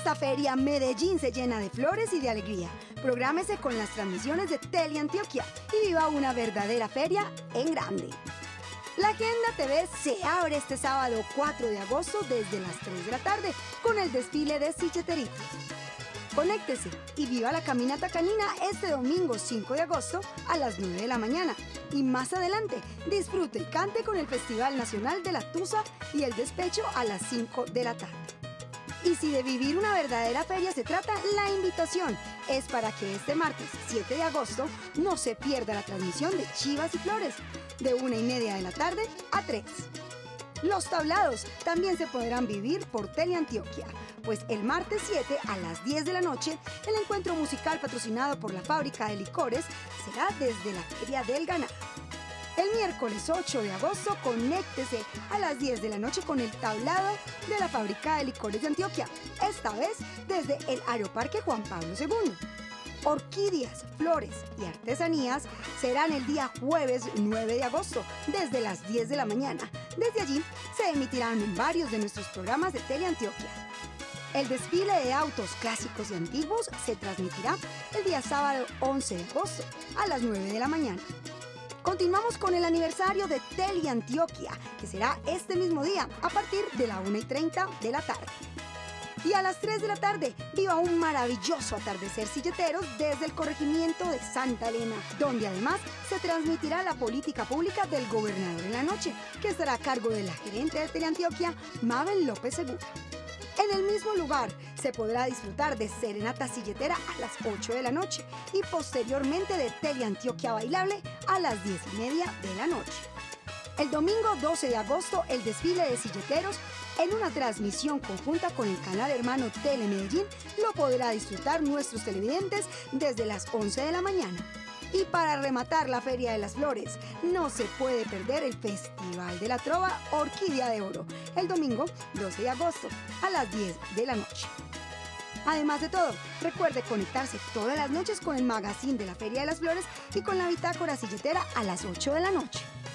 esta feria, Medellín se llena de flores y de alegría. Prográmese con las transmisiones de Teleantioquia y viva una verdadera feria en grande. La Agenda TV se abre este sábado 4 de agosto desde las 3 de la tarde con el desfile de silleteritos. Conéctese y viva la caminata canina este domingo 5 de agosto a las 9 de la mañana. Y más adelante, disfrute y cante con el Festival Nacional de la Tusa y el Despecho a las 5 de la tarde. Y si de vivir una verdadera feria se trata, la invitación es para que este martes 7 de agosto no se pierda la transmisión de Chivas y Flores, de 1:30 de la tarde a 3. Los tablados también se podrán vivir por Teleantioquia, pues el martes 7 a las 10 de la noche, el encuentro musical patrocinado por la Fábrica de Licores será desde la Feria del Ganado. El miércoles 8 de agosto, conéctese a las 10 de la noche con el tablado de la Fábrica de Licores de Antioquia, esta vez desde el Aeroparque Juan Pablo II. Orquídeas, flores y artesanías serán el día jueves 9 de agosto, desde las 10 de la mañana. Desde allí se emitirán varios de nuestros programas de Teleantioquia. El desfile de autos clásicos y antiguos se transmitirá el día sábado 11 de agosto a las 9 de la mañana. Continuamos con el aniversario de Teleantioquia, que será este mismo día a partir de la 1:30 de la tarde. Y a las 3 de la tarde, viva un maravilloso atardecer silleteros desde el corregimiento de Santa Elena, donde además se transmitirá la política pública del gobernador en la noche, que estará a cargo de la gerente de Teleantioquia, Mabel López Segura. En el mismo lugar se podrá disfrutar de serenata silletera a las 8 de la noche y posteriormente de Teleantioquia bailable a las 10:30 de la noche. El domingo 12 de agosto, el desfile de silleteros en una transmisión conjunta con el canal hermano Telemedellín lo podrá disfrutar nuestros televidentes desde las 11 de la mañana. Y para rematar la Feria de las Flores, no se puede perder el Festival de la Trova Orquídea de Oro, el domingo 12 de agosto a las 10 de la noche. Además de todo, recuerde conectarse todas las noches con el magazine de la Feria de las Flores y con la bitácora silletera a las 8 de la noche.